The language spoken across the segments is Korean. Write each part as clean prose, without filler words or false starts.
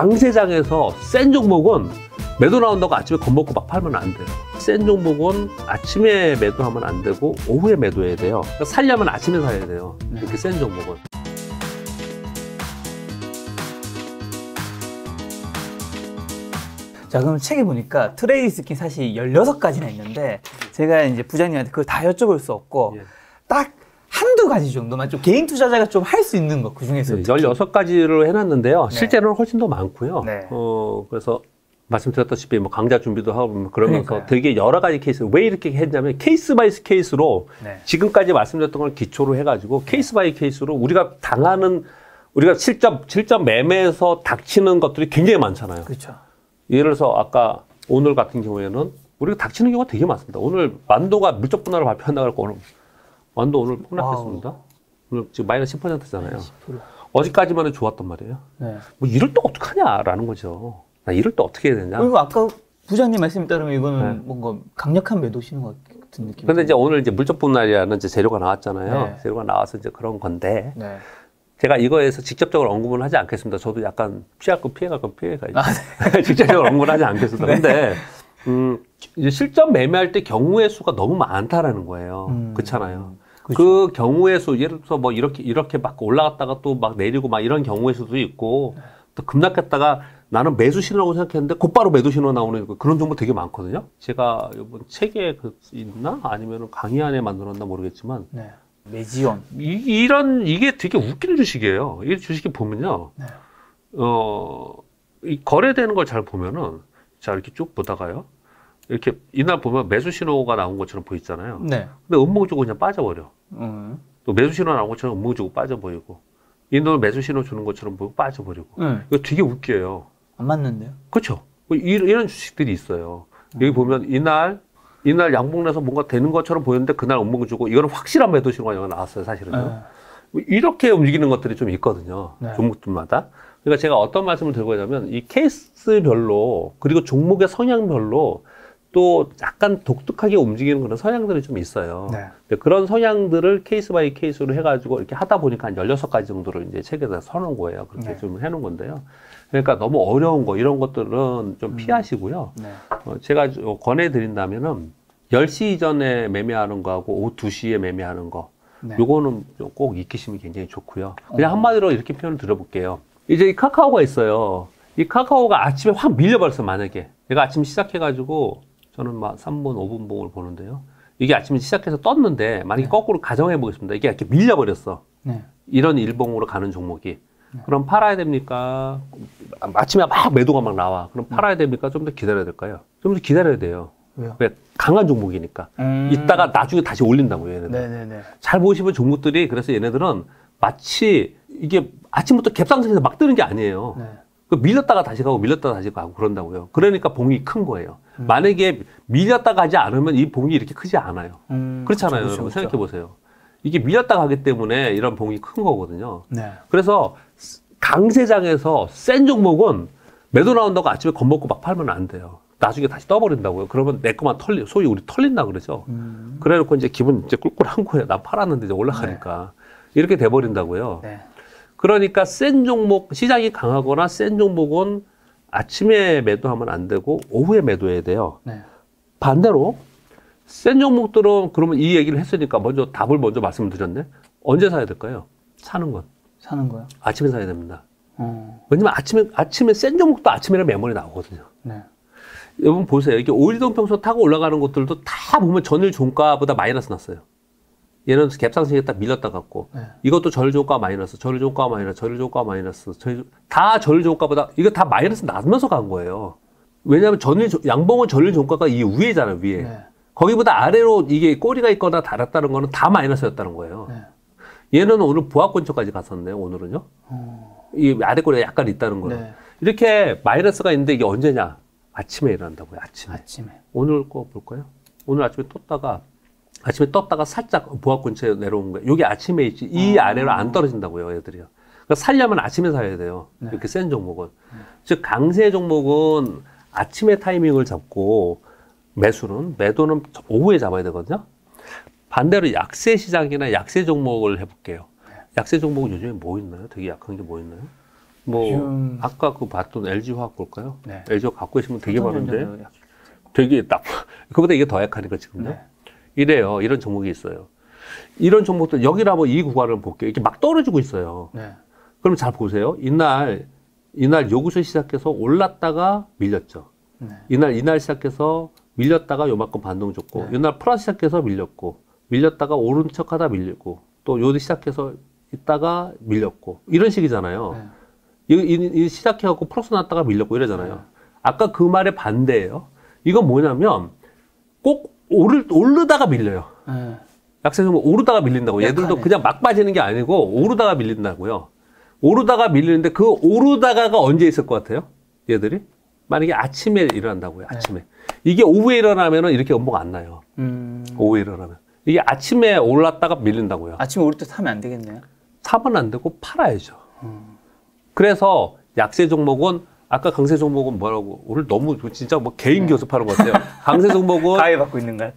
강세장에서 센 종목은 매도 나온다고 아침에 겁먹고 막 팔면 안 돼요. 센 종목은 아침에 매도하면 안 되고 오후에 매도해야 돼요. 그러니까 살려면 아침에 사야 돼요. 이렇게 센 종목은. 자, 그럼 책에 보니까 트레이드 스킨 사실 16가지나 있는데 제가 이제 부장님한테 그걸 다 여쭤볼 수 없고 딱 한두 가지 정도만 좀 개인 투자자가 좀 할 수 있는 거, 그중에서. 네, 16가지로 해놨는데요. 네. 실제로는 훨씬 더 많고요. 네. 그래서 말씀드렸다시피 뭐 강좌 준비도 하고 그러면서 그러니까요. 되게 여러 가지 케이스, 왜 이렇게 했냐면 케이스 바이 케이스로 네. 지금까지 말씀드렸던 걸 기초로 해가지고 케이스 바이 케이스로 우리가 당하는, 우리가 실전 매매에서 닥치는 것들이 굉장히 많잖아요. 그렇죠. 예를 들어서 아까 오늘 같은 경우에는 우리가 닥치는 경우가 되게 많습니다. 오늘 만도가 물적 분할을 발표한다고 할 거고 만도 오늘 폭락했습니다. 와우. 오늘 지금 마이너스 10%잖아요. 10%. 어제까지만 해도 좋았단 말이에요. 네. 뭐 이럴 때 어떡하냐라는 거죠. 나 이럴 때 어떻게 해야 되냐. 그리고 아까 부장님 말씀에 따르면 이거는 네. 뭔가 강력한 매도시는 것 같은 느낌. 근데 이제 오늘 이제 물적 분할이라는 이제 재료가 나왔잖아요. 네. 재료가 나와서 이제 그런 건데. 네. 제가 이거에서 직접적으로 언급은 하지 않겠습니다. 저도 약간 피해갈 건 피해가야죠. 아, 네. 직접적으로 언급은 하지 않겠습니다. 네. 근데 실전 매매할 때 경우의 수가 너무 많다라는 거예요. 그렇잖아요. 그쵸. 그 경우의 수, 예를 들어서 뭐 이렇게 막 올라갔다가 또 막 내리고 막 이런 경우의 수도 있고 또 급락했다가 나는 매수 신호라고 생각했는데 곧바로 매도 신호 나오는 그런 정보 되게 많거든요. 제가 이번 책에 있나? 아니면 강의 안에 만들었나 모르겠지만 네. 매지원 이게 되게 웃기는 주식이에요. 이 주식이 보면요, 네. 이 거래되는 걸 잘 보면은 자 이렇게 쭉 보다가요, 이렇게 이날 보면 매수 신호가 나온 것처럼 보이잖아요. 네. 근데 음봉 주고 그냥 빠져버려. 또 매수 신호 나온 것처럼 음봉 주고 빠져 보이고, 이날 매수 신호 주는 것처럼 보이고 빠져 버리고. 이거 되게 웃겨요. 안 맞는데요? 그렇죠. 이런 주식들이 있어요. 여기 보면 이날 양봉내서 뭔가 되는 것처럼 보였는데 그날 음봉 주고, 이거는 확실한 매도 신호가 나왔어요, 사실은요. 이렇게 움직이는 것들이 좀 있거든요. 네. 종목들마다. 그러니까 제가 어떤 말씀을 드리고 있냐면 이 케이스별로, 그리고 종목의 성향별로 또 약간 독특하게 움직이는 그런 성향들이 좀 있어요. 네. 그런 성향들을 케이스 바이 케이스로 해가지고 이렇게 하다 보니까 한 16가지 정도를 이제 책에다 써놓은 거예요. 그렇게 네. 좀 해놓은 건데요. 그러니까 너무 어려운 거, 이런 것들은 좀 피하시고요. 네. 제가 권해드린다면은 10시 이전에 매매하는 거하고 오후 2시에 매매하는 거. 네. 요거는 꼭 익히시면 굉장히 좋고요. 그냥 한마디로 이렇게 표현을 드려볼게요. 이제 이 카카오가 있어요. 이 카카오가 아침에 확 밀려버렸어요, 만약에. 내가 아침 시작해가지고 저는 막 3분, 5분 봉을 보는데요. 이게 아침에 시작해서 떴는데, 만약에 네. 거꾸로 가정해 보겠습니다. 이게 이렇게 밀려버렸어. 네. 이런 일봉으로 가는 종목이. 네. 그럼 팔아야 됩니까? 아침에 막 매도가 막 나와. 그럼 팔아야 됩니까? 좀 더 기다려야 될까요? 좀 더 기다려야 돼요. 왜요? 왜? 강한 종목이니까. 이따가 나중에 다시 올린다고요, 얘네들. 네네네. 잘 보시면 종목들이, 그래서 얘네들은 마치 이게 아침부터 갭상승해서 막 뜨는 게 아니에요. 네. 밀렸다가 다시 가고 밀렸다가 다시 가고 그런다고요. 그러니까 봉이 큰 거예요. 만약에 밀렸다가 가지 않으면 이 봉이 이렇게 크지 않아요. 그렇잖아요. 그쵸, 여러분 생각해 보세요. 이게 밀렸다가 가기 때문에 이런 봉이 큰 거거든요. 네. 그래서 강세장에서 센 종목은 매도 나온다고 아침에 겁먹고 막 팔면 안 돼요. 나중에 다시 떠버린다고요. 그러면 내 것만 소위 우리 털린다 그러죠. 그래놓고 이제 기분 이제 꿀꿀한 거예요. 나 팔았는데 이제 올라가니까. 네. 이렇게 돼버린다고요. 네. 그러니까 센 종목, 시장이 강하거나 센 종목은 아침에 매도하면 안 되고 오후에 매도해야 돼요. 네. 반대로 센 종목들은, 그러면 이 얘기를 했으니까 먼저 답을 말씀을 드렸네. 언제 사야 될까요? 사는 건. 사는 거요? 아침에 사야 됩니다. 왜냐면 아침에 센 종목도 아침에는 매물이 나오거든요. 네. 여러분 보세요. 이게 5일동평선 타고 올라가는 것들도 다 보면 전일 종가보다 마이너스 났어요. 얘는 갭상승에 딱 밀렸다 갔고, 네. 이것도 전일 종가보다, 이거 다 마이너스 나면서 간 거예요. 왜냐하면 양봉은 전일 종가가 이 위에잖아요, 위에. 네. 거기보다 아래로 이게 꼬리가 있거나 달았다는 거는 다 마이너스였다는 거예요. 네. 얘는 오늘 보합 근처까지 갔었네요, 오늘은요. 이 아래 꼬리가 약간 있다는 거예요. 네. 이렇게 마이너스가 있는데 이게 언제냐? 아침에 일어난다고요, 아침에. 오늘 거 볼까요? 오늘 아침에 떴다가 살짝 보합 근처에 내려온 거예요. 요게 아침에 있지, 이 아래로 안 떨어진다고요, 얘들이요. 그러니까 살려면 아침에 사야 돼요. 네. 이렇게 센 종목은. 즉, 강세 종목은 아침에 타이밍을 잡고, 매도는 오후에 잡아야 되거든요. 반대로 약세 시장이나 약세 종목을 해볼게요. 네. 약세 종목은 요즘에 뭐 있나요? 되게 약한 게 뭐 있나요? 뭐 아까 그 봤던 LG화학 볼까요? 네. LG화학 갖고 있으면 되게 많은데 되게 딱 그보다 이게 더 약하니까 지금요. 네. 이래요. 이런 종목이 있어요. 이런 종목들 여기를 한번 이 구간을 볼게요. 이렇게 막 떨어지고 있어요. 네. 그럼 잘 보세요. 이날 요구서 시작해서 올랐다가 밀렸죠. 네. 이날 시작해서 밀렸다가 요만큼 반동 줬고, 네. 이날 플러스 시작해서 밀렸고, 밀렸다가 오른 척하다 밀리고, 또 요리 시작해서 있다가 밀렸고, 이런 식이잖아요. 네. 이 시작해갖고 플러스 났다가 밀렸고 이러잖아요. 네. 아까 그 말의 반대예요. 이건 뭐냐면 꼭 오르다가 밀려요. 네. 약세는 오르다가 밀린다고. 얘들도 그냥 막 빠지는 게 아니고 오르다가 밀린다고요. 오르다가 밀리는데 그 오르다가가 언제 있을 것 같아요? 얘들이? 만약에 아침에 일어난다고요. 아침에. 네. 이게 오후에 일어나면은 이렇게 음봉 안 나요. 오후에 일어나면. 이게 아침에 올랐다가 밀린다고요. 아침에 오를 때 사면 안 되겠네요. 사면 안 되고 팔아야죠. 그래서 약세 종목은 아까 강세 종목은 뭐라고? 오늘 너무 진짜 뭐 개인 교습하는 것 같아요. 강세 종목은 가해받고 있는가요?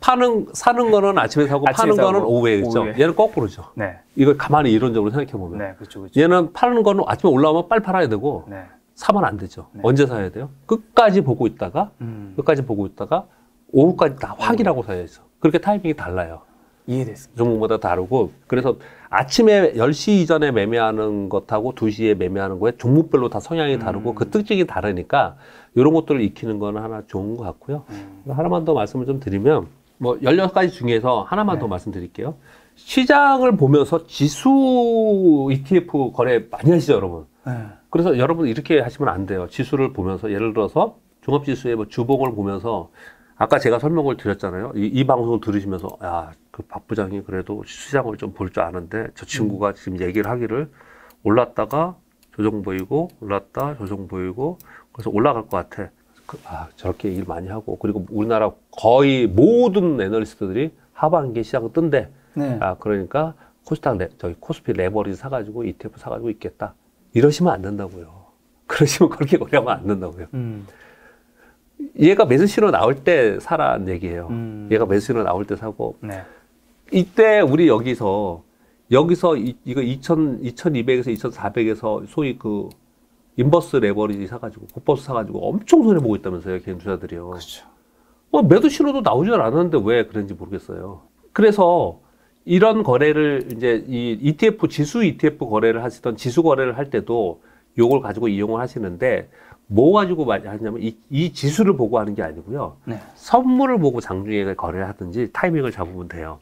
사는 거는 아침에 사고 아침에 파는 사고, 거는 오후에 있죠. 얘는 거꾸로죠. 네. 이걸 가만히 이론적으로 생각해 보면, 네, 그렇죠. 얘는 파는 거는 아침에 올라오면 빨리 팔아야 되고, 네. 사면 안 되죠. 네. 언제 사야 돼요? 끝까지 보고 있다가, 오후까지 다 확인하고 사야죠. 그렇게 타이밍이 달라요. 이해됐습니다. 종목마다 다르고, 그래서 아침에 10시 이전에 매매하는 것하고 2시에 매매하는 거에 종목별로 다 성향이 다르고 그 특징이 다르니까 이런 것들을 익히는 건 하나 좋은 것 같고요. 하나만 더 말씀을 좀 드리면, 뭐 16가지 중에서 하나만, 네. 더 말씀드릴게요. 시장을 보면서 지수 ETF 거래 많이 하시죠, 여러분? 네. 그래서 여러분 이렇게 하시면 안 돼요. 지수를 보면서, 예를 들어서 종합지수의 뭐 주봉을 보면서, 아까 제가 설명을 드렸잖아요. 이 방송을 들으시면서, 야, 그 박 부장이 그래도 시장을 좀 볼 줄 아는데 저 친구가 지금 얘기를 하기를 올랐다가 조정 보이고 올랐다 조정 보이고 그래서 올라갈 것 같아. 저렇게 얘기를 많이 하고, 그리고 우리나라 거의 모든 애널리스트들이 하반기 시장은 뜬대. 네. 그러니까 코스피 레버리지 사가지고 ETF 사가지고 있겠다. 이러시면 안 된다고요. 그러시면 그렇게 거래하면 안 된다고요. 얘가 매수신호 나올 때 사라는 얘기예요. 얘가 매수신호 나올 때 사고. 네. 이때 우리 여기서 이거 2200에서 2400에서 소위 그 인버스 레버리지 사가지고, 국버스 사가지고 엄청 손해보고 있다면서요, 개인 투자들이요. 그렇죠. 매도신호도 나오질 않았는데 왜 그런지 모르겠어요. 그래서 이런 거래를 이제 이 ETF, 지수 ETF 거래를 하시던 지수 거래를 할 때도 요걸 가지고 이용을 하시는데, 뭐 가지고 하냐면 이 지수를 보고 하는 게 아니고요. 네. 선물을 보고 장중에 거래를 하든지 타이밍을 잡으면 돼요.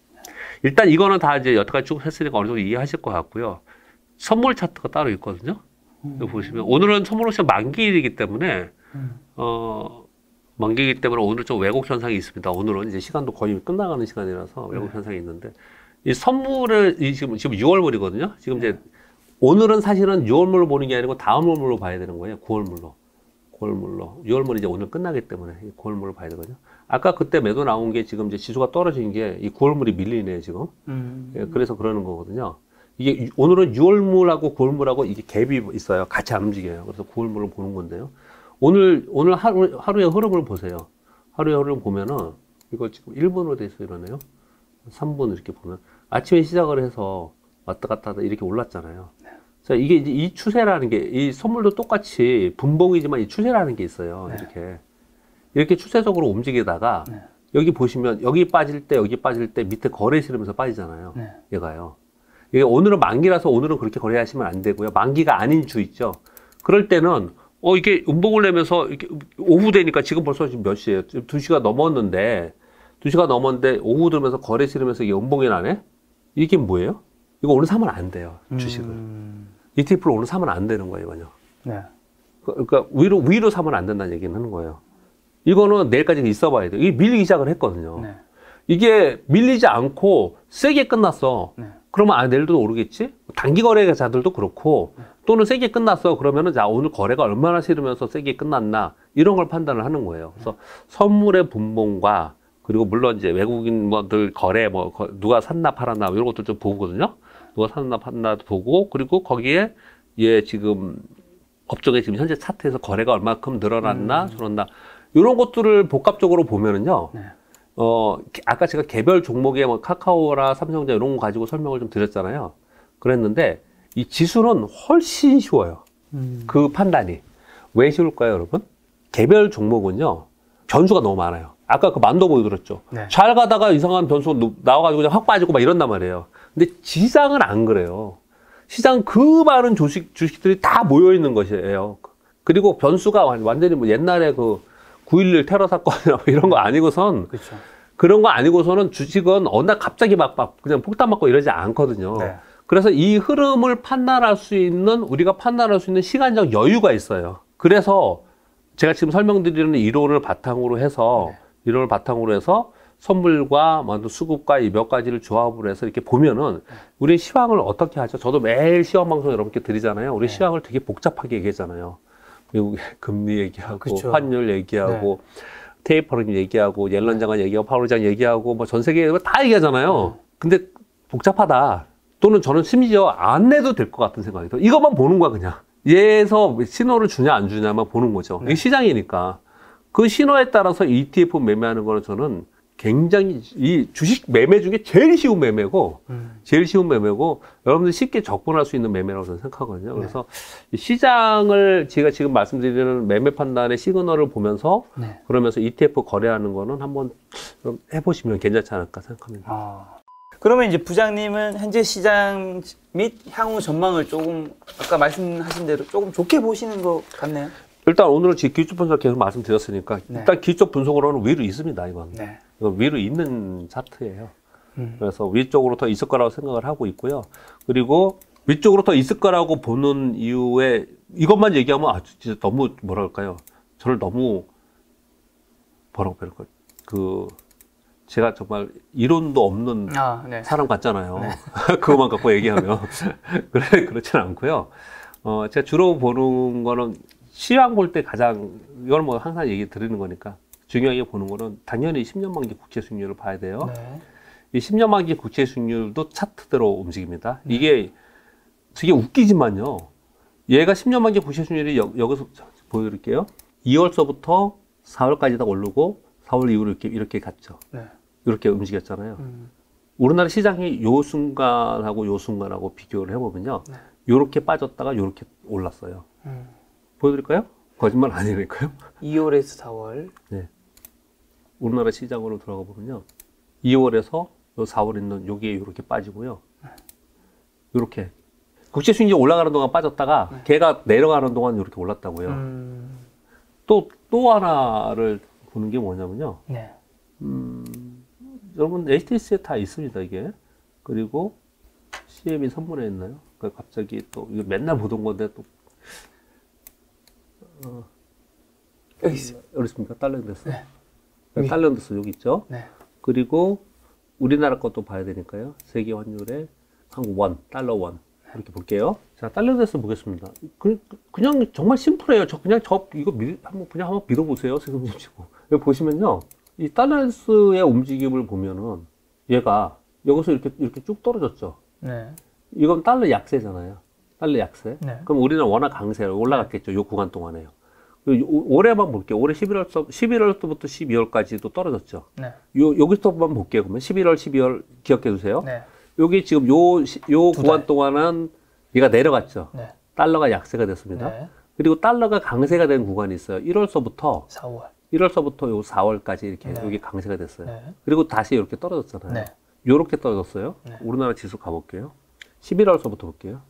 일단 이거는 다 이제 여태까지 쭉 했으니까 어느 정도 이해하실 것 같고요. 선물 차트가 따로 있거든요. 보시면 오늘은 선물 옵션 만기일이기 때문에 오늘 좀 왜곡 현상이 있습니다. 오늘은 이제 시간도 거의 끝나가는 시간이라서 왜곡, 네. 현상이 있는데, 이 선물을 지금 6월물이거든요. 지금, 네. 이제 오늘은 사실은 6월물로 보는 게 아니고 다음 월물로 봐야 되는 거예요. 9월물로. 9월물로. 6월물이 이제 오늘 끝나기 때문에 9월물로 봐야 되거든요. 아까 그때 매도 나온 게 지금 이제 지수가 떨어진 게 이 9월물이 밀리네요, 지금. 예, 그래서 그러는 거거든요. 이게 오늘은 6월물하고 9월물하고 이게 갭이 있어요. 같이 안 움직여요. 그래서 9월물을 보는 건데요. 오늘 하루의 흐름을 보세요. 하루의 흐름을 보면은 이거 지금 1분으로 돼 있어 이러네요. 3분 이렇게 보면 아침에 시작을 해서 왔다 갔다 이렇게 올랐잖아요. 자, 이게 이제 이 추세라는 게, 이 선물도 똑같이 분봉이지만 이 추세라는 게 있어요. 네. 이렇게 추세적으로 움직이다가, 네. 여기 보시면 여기 빠질 때 밑에 거래 실으면서 빠지잖아요. 네. 얘가요. 이게 오늘은 만기라서 오늘은 그렇게 거래하시면 안 되고요. 만기가 아닌 주 있죠. 그럴 때는 이게 음봉을 내면서 이렇게 오후 되니까 지금 벌써 지금 몇 시예요? 지금 2시가 넘었는데, 2시가 넘었는데 오후 들면서 거래 실으면서 이게 음봉이 나네? 이게 뭐예요? 이거 오늘 사면 안 돼요, 주식을. ETF를 오늘 사면 안 되는 거예요, 이거요. 네. 그러니까 위로 사면 안 된다는 얘기는 하는 거예요. 이거는 내일까지 있어 봐야 돼요. 이게 밀리기 시작을 했거든요. 네. 이게 밀리지 않고 세게 끝났어. 네. 그러면 내일도 오르겠지? 단기 거래자들도 그렇고, 네. 또는 세게 끝났어. 그러면은 오늘 거래가 얼마나 싫으면서 세게 끝났나, 이런 걸 판단을 하는 거예요. 그래서, 네. 선물의 분봉과, 그리고 물론 이제 외국인들 거래, 누가 샀나 팔았나 이런 것도 좀 보거든요. 누가 샀나 판나도 보고, 그리고 거기에 얘 지금 업종에 지금 현재 차트에서 거래가 얼마큼 늘어났나 줄었나, 이런 것들을 복합적으로 보면은요, 네. 아까 제가 개별 종목에 뭐 카카오라 삼성전자 이런 거 가지고 설명을 좀 드렸잖아요. 그랬는데 이 지수는 훨씬 쉬워요. 그 판단이. 왜 쉬울까요, 여러분? 개별 종목은요, 변수가 너무 많아요. 아까 그 만도 보여드렸죠. 네. 잘 가다가 이상한 변수가 나와가지고 그냥 확 빠지고 막 이런단 말이에요. 근데 지상은 안 그래요. 시장 그 많은 주식들이 다 모여있는 것이에요. 그리고 변수가 완전히 뭐 옛날에 그 9.11 테러 사건이나 뭐 이런 거 아니고선. 그쵸. 그런 거 아니고서는 주식은 어느 날 갑자기 막 그냥 폭탄 맞고 이러지 않거든요. 네. 그래서 이 흐름을 판단할 수 있는, 우리가 판단할 수 있는 시간적 여유가 있어요. 그래서 제가 지금 설명드리는 이론을 바탕으로 해서 선물과 수급과 이 몇 가지를 조합을 해서 이렇게 보면은 우리 시황을 어떻게 하죠? 저도 매일 시황 방송 여러분께 드리잖아요. 우리 네. 시황을 되게 복잡하게 얘기하잖아요. 미국 금리 얘기하고, 그쵸. 환율 얘기하고, 네. 테이퍼링 얘기하고, 옐런 장관 얘기하고, 파월 의장 얘기하고, 뭐 전 세계 다 얘기하잖아요. 근데 복잡하다. 또는 저는 심지어 안 내도 될 것 같은 생각이 들어요. 이것만 보는 거야, 그냥. 얘에서 신호를 주냐 안 주냐만 보는 거죠. 이게 시장이니까. 그 신호에 따라서 ETF 매매하는 거는 저는 굉장히 이 주식 매매 중에 제일 쉬운 매매고 여러분들이 쉽게 접근할 수 있는 매매라고 저는 생각하거든요. 그래서 이 시장을 제가 지금 말씀드리는 매매 판단의 시그널을 보면서 그러면서 ETF 거래하는 거는 한번 해보시면 괜찮지 않을까 생각합니다. 아. 그러면 이제 부장님은 현재 시장 및 향후 전망을 조금 아까 말씀하신 대로 조금 좋게 보시는 것 같네요. 일단 오늘은 기초 분석 계속 말씀드렸으니까 일단 기초 분석으로는 위로 있습니다. 이건 이건 위로 있는 차트예요. 그래서 위쪽으로 더 있을 거라고 생각을 하고 있고요. 그리고 위쪽으로 더 있을 거라고 보는 이유에 이것만 얘기하면 아 진짜 너무 뭐랄까요? 저를 너무 뭐라고 표현할까요? 그 제가 정말 이론도 없는 사람 같잖아요. 그것만 갖고 얘기하면. 그렇진 않고요. 제가 주로 보는 거는 시황 볼 때 가장, 이건 뭐 항상 얘기 드리는 거니까 중요하게 보는 거는 당연히 10년 만기 국채 수익률을 봐야 돼요. 이 10년 만기 국채 수익률도 차트대로 움직입니다. 이게 되게 웃기지만요. 얘가 10년 만기 국채 수익률이 여기서 보여드릴게요. 2월서부터 4월까지 딱 오르고 4월 이후로 이렇게 갔죠. 이렇게 움직였잖아요. 우리나라 시장이 요 순간하고 요 순간하고 비교를 해보면요. 요렇게 빠졌다가 요렇게 올랐어요. 보여드릴까요? 거짓말 아니니까요. 2월에서 4월. 네. 우리나라 시장으로 들어가 보면요. 2월에서 4월 있는 요게 요렇게 빠지고요. 요렇게. 국제 수익이 올라가는 동안 빠졌다가 걔가 내려가는 동안 요렇게 올랐다고요. 또 하나를 보는 게 뭐냐면요. 여러분, HTS에 다 있습니다, 이게. 그리고 CM이 3분의 있나요? 그러니까 갑자기 또, 이거 맨날 보던 건데 또. 여기 있어요. 여기 있습니까? 달러인데스. 달러인데스 여기 있죠. 그리고 우리나라 것도 봐야 되니까요. 세계 환율에 한국 원, 달러 원. 이렇게 볼게요. 자, 달러인데스 보겠습니다. 그냥 정말 심플해요. 이거 한번 밀어보세요. 지금 여기 보시면요. 이 달러인데스의 움직임을 보면은 얘가 여기서 이렇게 쭉 떨어졌죠. 이건 달러 약세잖아요. 달러 약세. 그럼 우리는 워낙 강세로 올라갔겠죠. 요 구간 동안에요. 올해만 볼게요. 올해 11월부터 12월까지도 떨어졌죠. 여기서만 볼게요. 그러면 11월, 12월 기억해 두세요. 여기 지금 요 구간 동안은 얘가 내려갔죠. 달러가 약세가 됐습니다. 그리고 달러가 강세가 된 구간이 있어요. 1월서부터 4월. 1월서부터 요 4월까지 이렇게 여기 강세가 됐어요. 그리고 다시 이렇게 떨어졌잖아요. 요렇게 떨어졌어요. 우리나라 지수 가볼게요. 11월서부터 볼게요.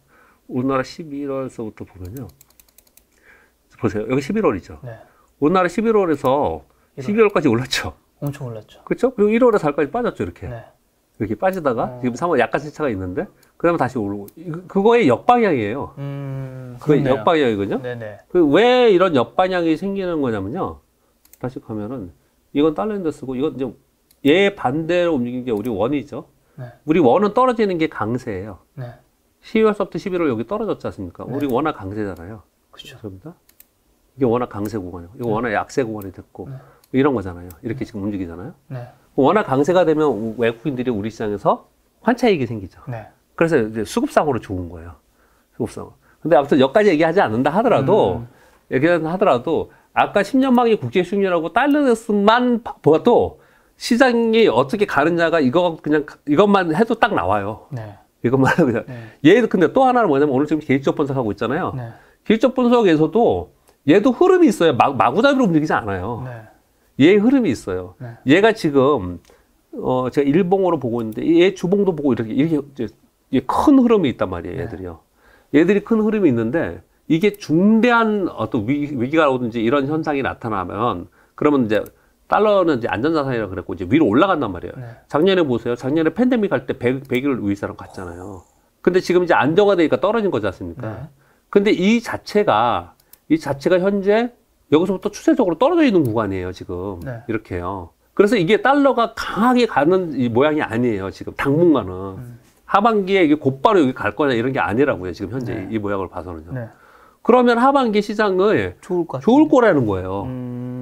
우리나라 11월서부터 보면요. 보세요. 여기 11월이죠. 우리나라 11월에서 12월까지 올랐죠. 엄청 올랐죠. 그렇죠? 그리고 1월에서 4월까지 빠졌죠. 이렇게. 이렇게 빠지다가 지금 3월 약간씩 차가 있는데 그다음에 다시 오르고 그거의 역방향이에요. 그게 역방향이거든요. 왜 이런 역방향이 생기는 거냐면요. 다시 가면은 이건 달러인데스고 이건 이제 얘 반대로 움직이는 게 우리 원이죠. 우리 원은 떨어지는 게 강세예요. 12월서부터 11월 여기 떨어졌지 않습니까? 우리 워낙 강세잖아요. 그렇죠. 그렇습니다. 이게 워낙 강세 구간이고 이거 워낙 약세 구간이 됐고 이런 거잖아요. 이렇게 지금 움직이잖아요. 워낙 강세가 되면 외국인들이 우리 시장에서 환차익이 생기죠. 그래서 이제 수급상으로 좋은 거예요. 수급상으로. 근데 아무튼 여기까지 얘기하지 않는다 하더라도 아까 10년 만기 국제 수익률하고 달러인데스만 보아도 시장이 어떻게 가느냐가 이것만 해도 딱 나와요. 이것만 해도 그냥. 얘도 근데 또 하나는 뭐냐면 오늘 지금 개인적 분석하고 있잖아요. 실적 분석에서도 얘도 흐름이 있어요. 마구잡이로 움직이지 않아요. 네. 얘의 흐름이 있어요. 네. 얘가 지금 제가 일봉으로 보고 있는데 얘 주봉도 보고 이렇게 큰 흐름이 있단 말이에요. 네. 얘들이요. 얘들이 큰 흐름이 있는데 이게 중대한 어떤 위기가 오든지 이런 현상이 나타나면 그러면 이제 달러는 이제 안전자산이라고 그랬고 이제 위로 올라간단 말이에요. 네. 작년에 보세요. 작년에 팬데믹 할 때 100일 위기사랑 갔잖아요. 근데 지금 이제 안정화되니까 떨어진 거지 않습니까? 네. 근데 이 자체가 현재 여기서부터 추세적으로 떨어져 있는 구간이에요, 지금. 네. 이렇게요. 그래서 이게 달러가 강하게 가는 이 모양이 아니에요, 지금. 당분간은. 하반기에 이게 곧바로 여기 갈 거냐 이런 게 아니라고요, 지금 현재. 네. 이 모양을 봐서는요. 네. 그러면 하반기 시장을 좋을 거라는 거예요.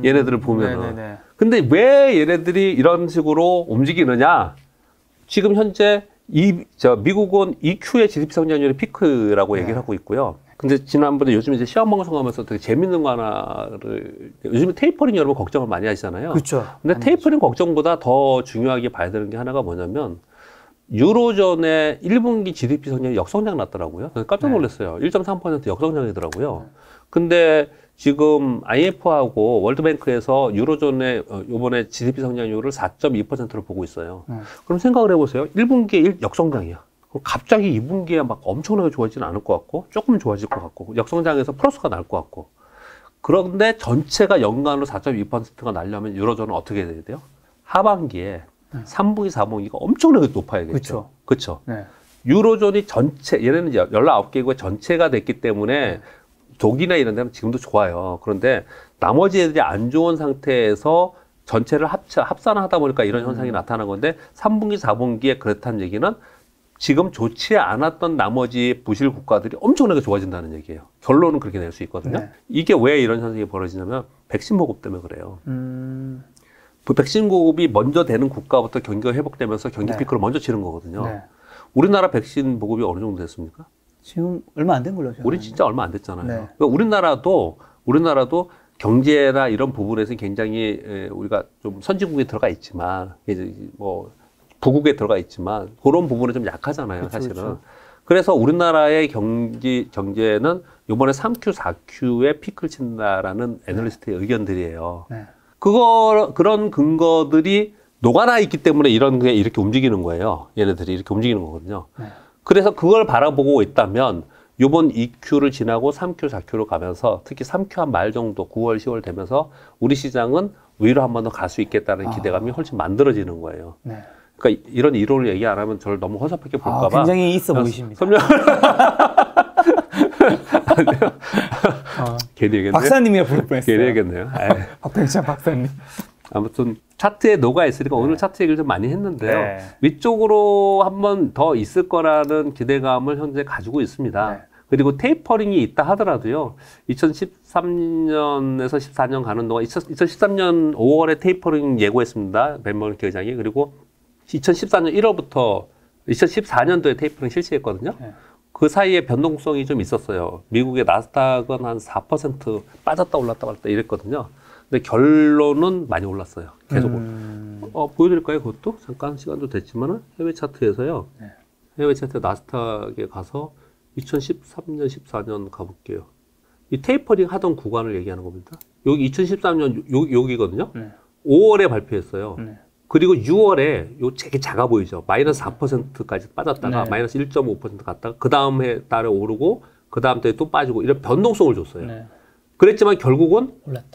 얘네들을 보면은. 네네네. 근데 왜 얘네들이 이런 식으로 움직이느냐? 지금 현재 미국은 EQ의 GDP 성장률이 피크라고 네. 얘기를 하고 있고요. 근데 지난번에 요즘 이제 시험 방송하면서 되게 재밌는 거 하나를, 요즘에 테이퍼링 여러분 걱정을 많이 하시잖아요. 그렇죠. 근데 아니죠. 테이퍼링 걱정보다 더 중요하게 봐야 되는 게 하나가 뭐냐면, 유로존의 1분기 GDP 성장이 역성장 났더라고요. 깜짝 놀랐어요. 네. 1.3% 역성장이더라고요. 네. 근데 지금 IMF하고 월드뱅크에서 유로존의 요번에 GDP 성장률을 4.2%로 보고 있어요. 네. 그럼 생각을 해보세요. 1분기에 역성장이야. 그럼 갑자기 2분기에 막 엄청나게 좋아지진 않을 것 같고 조금 좋아질 것 같고 역성장에서 플러스가 날 것 같고, 그런데 전체가 연간으로 4.2%가 나려면 유로존은 어떻게 해야 돼요? 하반기에 3분기, 4분기가 엄청나게 높아야겠죠. 그렇죠. 네. 유로존이 전체, 얘네는 19개국의 전체가 됐기 때문에 네. 독일이나 이런 데는 지금도 좋아요. 그런데 나머지 애들이 안 좋은 상태에서 전체를 합산하다 보니까 이런 현상이 나타나는 건데, 3분기, 4분기에 그렇다는 얘기는 지금 좋지 않았던 나머지 부실 국가들이 엄청나게 좋아진다는 얘기예요. 결론은 그렇게 낼 수 있거든요. 네. 이게 왜 이런 현상이 벌어지냐면 백신 보급 때문에 그래요. 그 백신 공급이 먼저 되는 국가부터 경기가 회복되면서 경기 네. 피크를 먼저 치는 거거든요. 네. 우리나라 백신 보급이 어느 정도 됐습니까? 지금 얼마 안 된 걸로 알죠. 우리 진짜 얼마 안 됐잖아요. 네. 그러니까 우리나라도 경제나 이런 부분에서 굉장히 우리가 좀 선진국에 들어가 있지만, 이제 뭐 부국에 들어가 있지만 그런 부분은 좀 약하잖아요, 그쵸, 사실은. 그쵸. 그래서 우리나라의 경제는 이번에 3Q, 4Q에 피크를 친다라는 애널리스트의 네. 의견들이에요. 네. 그런 근거들이 녹아나 있기 때문에 이렇게 움직이는 거예요. 얘네들이 이렇게 움직이는 거거든요. 네. 그래서 그걸 바라보고 있다면, 요번 2Q를 지나고 3Q, 4Q로 가면서, 특히 3Q 한 말 정도, 9월, 10월 되면서, 우리 시장은 위로 한 번 더 갈 수 있겠다는 기대감이 훨씬 만들어지는 거예요. 네. 그러니까 이런 이론을 얘기 안 하면 저를 너무 허접하게 볼까봐. 굉장히 있어 보이십니다. 괜히 얘기했네요. 박사님이라 부를 뻔했어요. 괜히 얘기했네요. 박병창 박사님. 아무튼 차트에 녹아 있으니까 네. 오늘 차트 얘기를 좀 많이 했는데요. 네. 위쪽으로 한 번 더 있을 거라는 기대감을 현재 가지고 있습니다. 네. 그리고 테이퍼링이 있다 하더라도요. 2013년에서 14년 가는 동안 2013년 5월에 테이퍼링 예고했습니다. 벤버니키 의장이. 그리고 2014년 1월부터 2014년도에 테이퍼링 실시했거든요. 네. 그 사이에 변동성이 좀 있었어요. 미국의 나스닥은 한 4% 빠졌다 올랐다 갔다 이랬거든요. 근데 결론은 많이 올랐어요. 계속 보여드릴까요? 그것도? 잠깐 시간도 됐지만 해외 차트에서요. 네. 해외 차트 나스닥에 가서 2013년, 14년 가볼게요. 이 테이퍼링 하던 구간을 얘기하는 겁니다. 여기 2013년 여기거든요. 네. 5월에 발표했어요. 네. 그리고 6월에 요 되게 작아 보이죠. 마이너스 4%까지 빠졌다가 네. 마이너스 1.5% 갔다가 그 다음 해 달에 오르고 그 다음 달에 또 빠지고 이런 변동성을 줬어요. 네. 그랬지만 결국은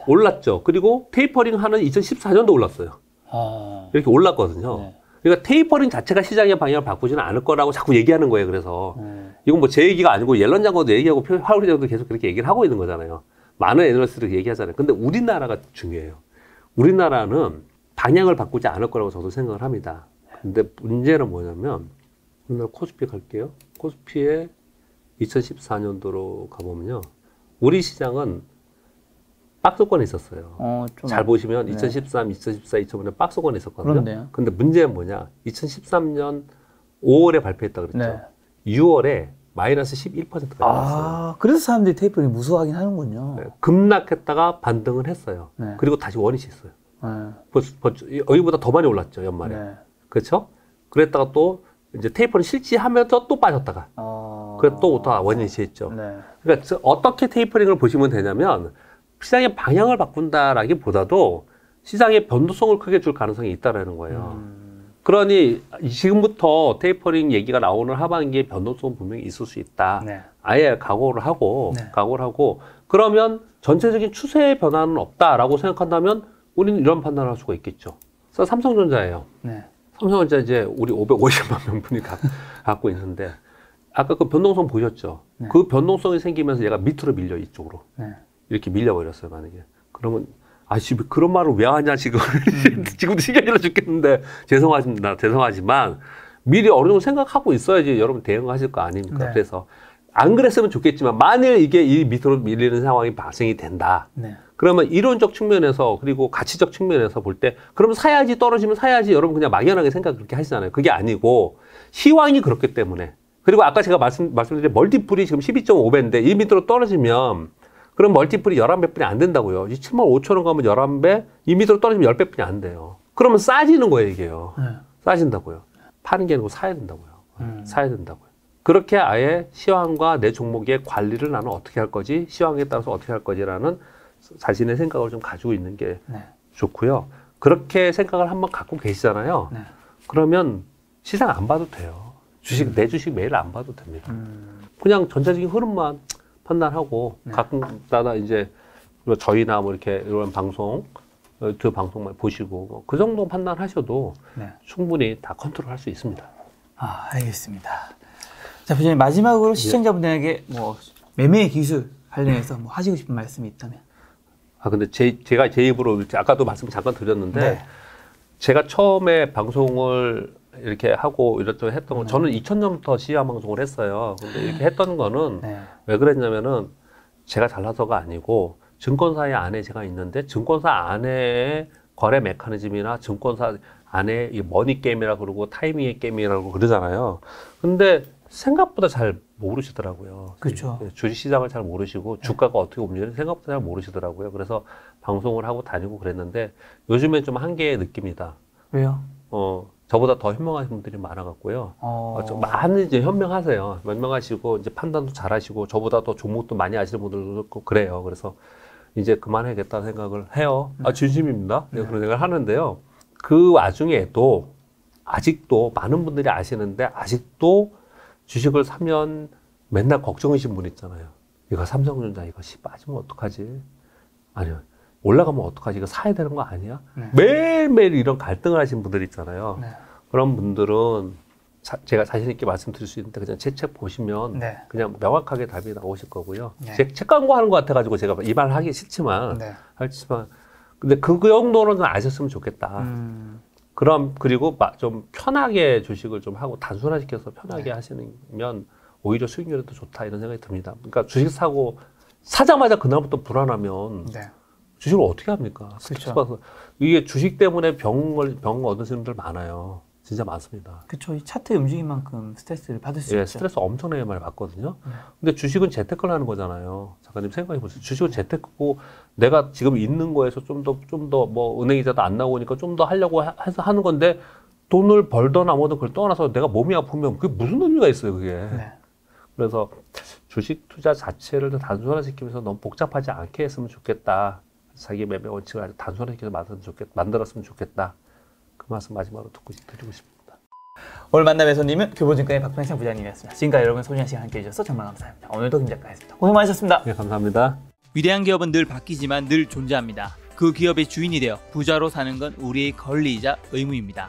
올랐죠. 그리고 테이퍼링 하는 2014년도 올랐어요. 아. 이렇게 올랐거든요. 네. 그러니까 테이퍼링 자체가 시장의 방향을 바꾸지는 않을 거라고 자꾸 얘기하는 거예요. 그래서 이건 뭐 제 얘기가 아니고 옐런 장관도 얘기하고 파월 장관도 계속 그렇게 얘기를 하고 있는 거잖아요. 많은 애널리스트들 얘기하잖아요. 근데 우리나라가 중요해요. 우리나라는 방향을 바꾸지 않을 거라고 저도 생각을 합니다. 근데 문제는 뭐냐면, 오늘 코스피 갈게요. 코스피에 2014년도로 가보면요. 우리 시장은 박스권에 있었어요. 잘 보시면 네. 2013, 2014, 2015년 박스권에 있었거든요. 그런데요. 근데 문제는 뭐냐. 2013년 5월에 발표했다 그랬죠. 네. 6월에 마이너스 11%까지 나왔어요. 아, 그래서 사람들이 테이프를 무서워하긴 하는군요. 네. 급락했다가 반등을 했어요. 네. 그리고 다시 원위치 했어요. 네. 여기보다 더 많이 올랐죠, 연말에. 네. 그렇죠? 그랬다가 또 이제 테이퍼를 실시하면서 또 빠졌다가 그래서 또 오타 원인이 있죠. 네. 그러니까 어떻게 테이퍼링을 보시면 되냐면 시장의 방향을 바꾼다라기보다도 시장의 변동성을 크게 줄 가능성이 있다라는 거예요. 그러니 지금부터 테이퍼링 얘기가 나오는 하반기에 변동성은 분명히 있을 수 있다. 네. 아예 각오를 하고 그러면 전체적인 추세의 변화는 없다라고 생각한다면 우리는 이런 판단을 할 수가 있겠죠. 그래서 삼성전자예요. 네. 삼성전자 이제 우리 550만 명분이 갖고 있는데 아까 그 변동성 보셨죠? 네. 그 변동성이 생기면서 얘가 밑으로 밀려 이쪽으로. 네. 이렇게 밀려버렸어요. 만약에 그러면 아씨 그런 말을 왜 하냐 지금 지금도 신경질나 죽겠는데 죄송하지만 미리 어느 정도 생각하고 있어야지 여러분 대응하실 거 아닙니까? 네. 그래서 안 그랬으면 좋겠지만 만일 이게 이 밑으로 밀리는 상황이 발생이 된다. 네. 그러면 이론적 측면에서 그리고 가치적 측면에서 볼 때 그러면 사야지 떨어지면 사야지 여러분 그냥 막연하게 생각 그렇게 하시잖아요. 그게 아니고 시황이 그렇기 때문에 그리고 아까 제가 말씀드린 멀티플이 지금 12.5배인데 이 밑으로 떨어지면 그럼 멀티플이 11배 뿐이 안 된다고요. 75,000원 가면 11배, 이 밑으로 떨어지면 10배 뿐이 안 돼요. 그러면 싸지는 거예요, 이게요. 네. 싸진다고요. 파는 게 아니고 사야 된다고요. 사야 된다고요. 그렇게 아예 시황과 내 종목의 관리를 나는 어떻게 할 거지, 시황에 따라서 어떻게 할 거지라는 자신의 생각을 좀 가지고 있는 게 좋고요. 그렇게 생각을 한번 갖고 계시잖아요. 네. 그러면 시장 안 봐도 돼요. 주식, 내 주식 매일 안 봐도 됩니다. 그냥 전체적인 흐름만 판단하고 가끔가다 이제 저희나 뭐 이렇게 이런 방송 그 방송만 보시고 뭐 그 정도 판단하셔도 충분히 다 컨트롤할 수 있습니다. 아, 알겠습니다. 자, 부장님 마지막으로 시청자분들에게 뭐 매매 기술 관련해서 뭐 하시고 싶은 말씀이 있다면? 아 근데 제가 제 입으로 아까도 말씀 잠깐 드렸는데 제가 처음에 방송을 이렇게 하고 이렇저렇 했던 거 저는 2000년부터 시야 방송을 했어요. 근데 이렇게 했던 거는 왜 그랬냐면은 제가 잘나서가 아니고 증권사의 안에 제가 있는데 증권사 안에 거래 메커니즘이나 증권사 안에 머니 게임이라 그러고 타이밍의 게임이라고 그러잖아요. 근데 생각보다 잘 모르시더라고요. 그렇죠. 주식 시장을 잘 모르시고 주가가 어떻게 움직이는지 생각보다 잘 모르시더라고요. 그래서 방송을 하고 다니고 그랬는데 요즘엔 좀 한계의 느낌이다. 왜요? 저보다 더 현명하신 분들이 많아갖고요. 좀 많이 이제 현명하세요. 현명하시고, 이제 판단도 잘하시고, 저보다 더 종목도 많이 아시는 분들도 있고, 그래요. 그래서 이제 그만해야겠다는 생각을 해요. 아, 진심입니다. 그런 생각을 하는데요. 그 와중에도, 아직도 많은 분들이 아시는데, 아직도 주식을 사면 맨날 걱정이신 분 있잖아요. 이거 삼성전자, 이거 빠지면 어떡하지? 아니요. 올라가면 어떡하지? 이거 사야 되는 거 아니야? 매일매일 이런 갈등을 하신 분들 있잖아요. 그런 분들은 제가 자신 있게 말씀드릴 수 있는데 그냥 제 책 보시면 그냥 명확하게 답이 나오실 거고요. 제 책 광고하는 것 같아가지고 제가 이 말 하기 싫지만 근데 그 정도로는 아셨으면 좋겠다. 그럼 그리고 좀 편하게 주식을 좀 하고 단순화시켜서 편하게 하시면 오히려 수익률이 더 좋다 이런 생각이 듭니다. 그러니까 주식 사고 사자마자 그날부터 불안하면 주식을 어떻게 합니까? 그렇죠. 이게 주식 때문에 병 얻으시는 분들 많아요. 진짜 많습니다. 그렇죠. 이 차트의 움직임만큼 스트레스를 받을 수 있죠. 스트레스 엄청나게 많이 받거든요. 근데 주식은 재테크를 하는 거잖아요. 작가님 생각해 보세요. 주식은 재테크고 내가 지금 있는 거에서 좀 더 뭐 은행 이자도 안 나오니까 좀 더 하려고 해서 하는 건데 돈을 벌더나 뭐든 그걸 떠나서 내가 몸이 아프면 그게 무슨 의미가 있어요, 그게. 그래서 주식 투자 자체를 단순화시키면서 너무 복잡하지 않게 했으면 좋겠다. 자기 매매 원칙을 아주 단순하게 만들었으면 좋겠다. 그 말씀 마지막으로 드리고 싶습니다. 오늘 만남의 손님은 교보증권의 박병창 부장님이었습니다. 지금까지 여러분 소중한 시간 함께해 주셔서 정말 감사합니다. 오늘도 김 작가였습니다. 고생 많으셨습니다. 네, 감사합니다. 위대한 기업은 늘 바뀌지만 늘 존재합니다. 그 기업의 주인이 되어 부자로 사는 건 우리의 권리이자 의무입니다.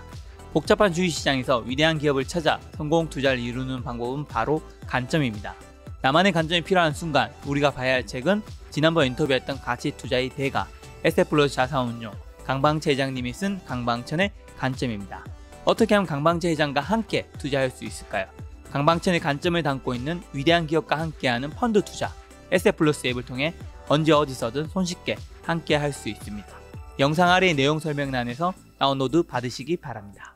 복잡한 주식시장에서 위대한 기업을 찾아 성공 투자를 이루는 방법은 바로 관점입니다. 나만의 관점이 필요한 순간 우리가 봐야 할 책은 지난번 인터뷰했던 가치투자의 대가 에셋플러스 자산운용 강방채 회장님이 쓴 강방천의 관점입니다. 어떻게 하면 강방채 회장과 함께 투자할 수 있을까요? 강방천의 관점을 담고 있는 위대한 기업과 함께하는 펀드 투자 에셋플러스 앱을 통해 언제 어디서든 손쉽게 함께 할 수 있습니다. 영상 아래의 내용 설명란에서 다운로드 받으시기 바랍니다.